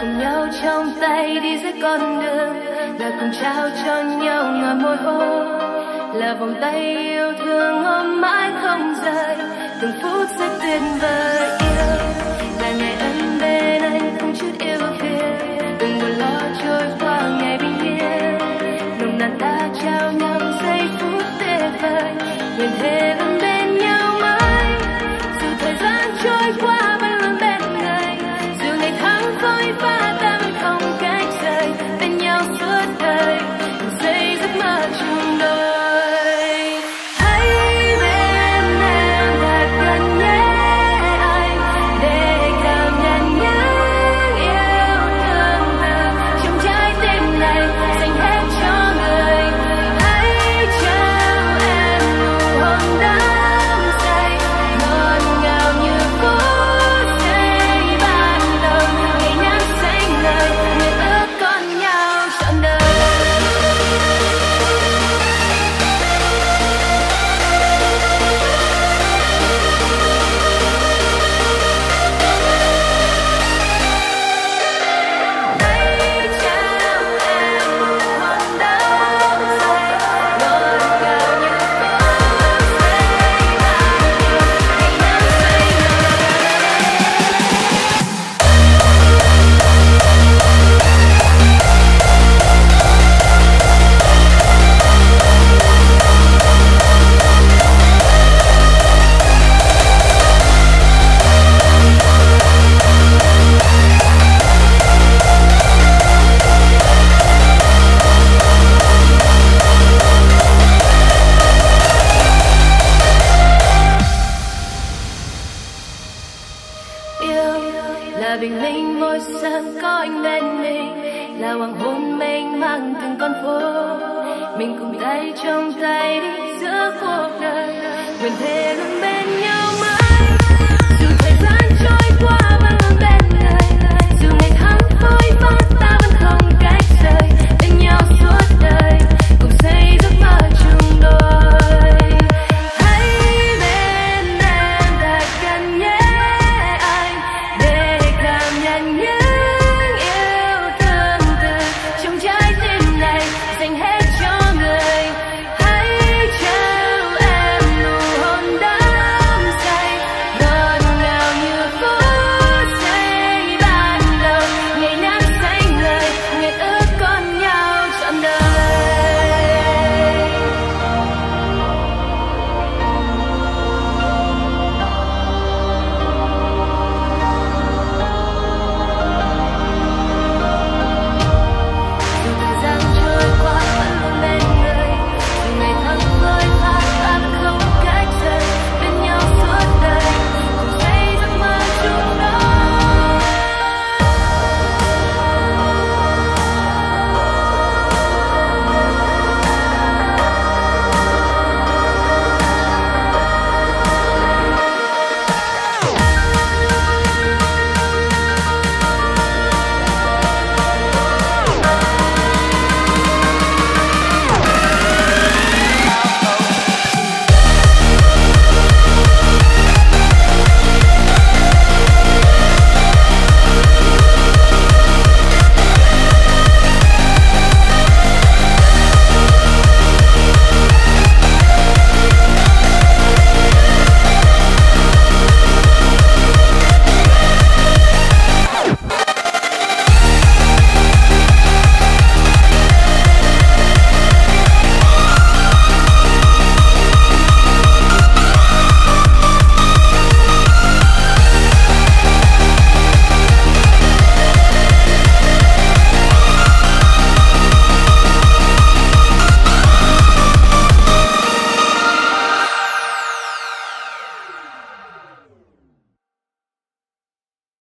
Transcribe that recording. cùng nhau trong tay đi giữa con đường, là cùng trao cho nhau ngả môi hôn, là vòng tay yêu thương ôm mãi không rời, từng phút rất tuyệt vời yêu, là ngày ân bên anh không chút yêu phiền, từng buồn lo trôi qua ngày bình yên, nồng nàn ta trao nhau giây phút tuyệt vời, nguyện thề vẫn bên nhau mãi, dù thời gian trôi qua vẫn luôn bên người, dù ngày tháng vội vã ta vẫn không cách rời, bên nhau suốt đời, từng giây giấc mơ chung đôi. Là bình minh mỗi sáng có anh bên mình, là hoàng hôn mênh mang từng con phố, mình cùng tay trong tay đi giữa cuộc đời, nguyện thề luôn bên nhau.